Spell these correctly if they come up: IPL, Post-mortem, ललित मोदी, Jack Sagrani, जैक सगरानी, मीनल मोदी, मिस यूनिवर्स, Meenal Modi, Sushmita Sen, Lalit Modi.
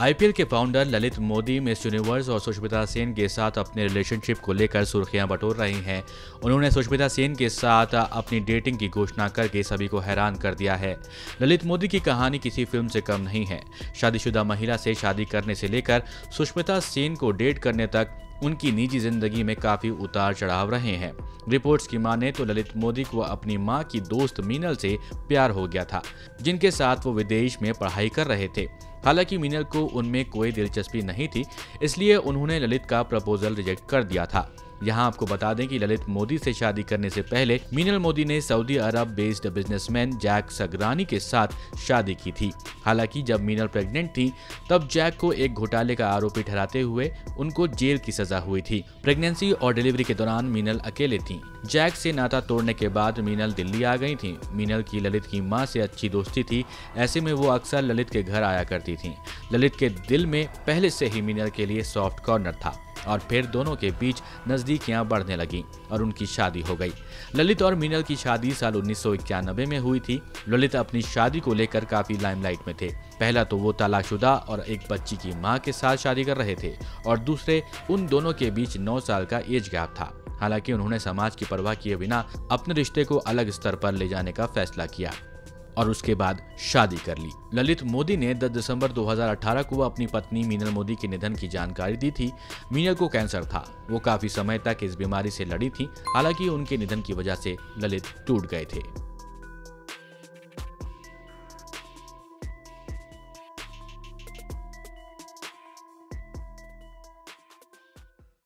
IPL के founder ललित मोदी मिस यूनिवर्स और सुष्मिता सेन के साथ अपने रिलेशनशिप को लेकर सुर्खियां बटोर रही हैं। उन्होंने सुष्मिता सेन के साथ अपनी डेटिंग की घोषणा करके सभी को हैरान कर दिया है। ललित मोदी की कहानी किसी फिल्म से कम नहीं है। शादीशुदा महिला से शादी करने से लेकर सुष्मिता सेन को डेट करने तक उनकी निजी जिंदगी में काफ़ी उतार चढ़ाव रहे हैं। रिपोर्ट्स की माने तो ललित मोदी को अपनी मां की दोस्त मीनल से प्यार हो गया था, जिनके साथ वो विदेश में पढ़ाई कर रहे थे। हालांकि मीनल को उनमें कोई दिलचस्पी नहीं थी, इसलिए उन्होंने ललित का प्रपोजल रिजेक्ट कर दिया था। यहाँ आपको बता दें कि ललित मोदी से शादी करने से पहले मीनल मोदी ने Saudi Arab based businessman जैक सगरानी के साथ शादी की थी। हालांकि जब मीनल प्रेग्नेंट थी तब जैक को एक घोटाले का आरोपी ठहराते हुए उनको जेल की सजा हुई थी। प्रेगनेंसी और डिलीवरी के दौरान मीनल अकेले थी। जैक से नाता तोड़ने के बाद मीनल दिल्ली आ गई थी। मीनल की ललित की माँ से अच्छी दोस्ती थी, ऐसे में वो अक्सर ललित के घर आया करती थी। ललित के दिल में पहले से ही मीनल के लिए सॉफ्ट कॉर्नर था और फिर दोनों के बीच नजदीकियां बढ़ने लगीं और उनकी शादी हो गई। ललित और मीनल की शादी साल 1991 में हुई थी। ललित अपनी शादी को लेकर काफी लाइमलाइट में थे। पहला तो वो तलाकशुदा और एक बच्ची की मां के साथ शादी कर रहे थे और दूसरे उन दोनों के बीच 9 साल का एज गैप था। हालांकि उन्होंने समाज की परवाह किए बिना अपने रिश्ते को अलग स्तर पर ले जाने का फैसला किया और उसके बाद शादी कर ली। ललित मोदी ने 10 दिसंबर 2018 को अपनी पत्नी मीनल मोदी के निधन की जानकारी दी थी। मीनल को कैंसर था। वो काफी समय तक इस बीमारी से लड़ी थी। हालांकि उनके निधन की वजह से ललित टूट गए थे।